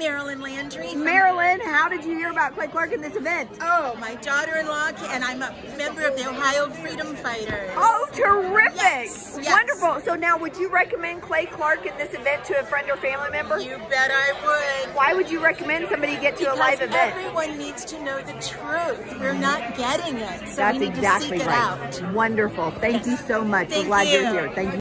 Marilyn Landry. Marilyn, how did you hear about Clay Clark in this event? Oh, my daughter-in-law, and I'm a member of the Ohio Freedom Fighters. Oh, terrific! Yes, yes. Wonderful. So now, would you recommend Clay Clark at this event to a friend or family member? You bet I would. Why would you recommend somebody get to a live event? Everyone needs to know the truth. We're not getting it, so we need to seek it out. That's exactly right. Wonderful. Thank you so much. We're glad you're here. Thank you.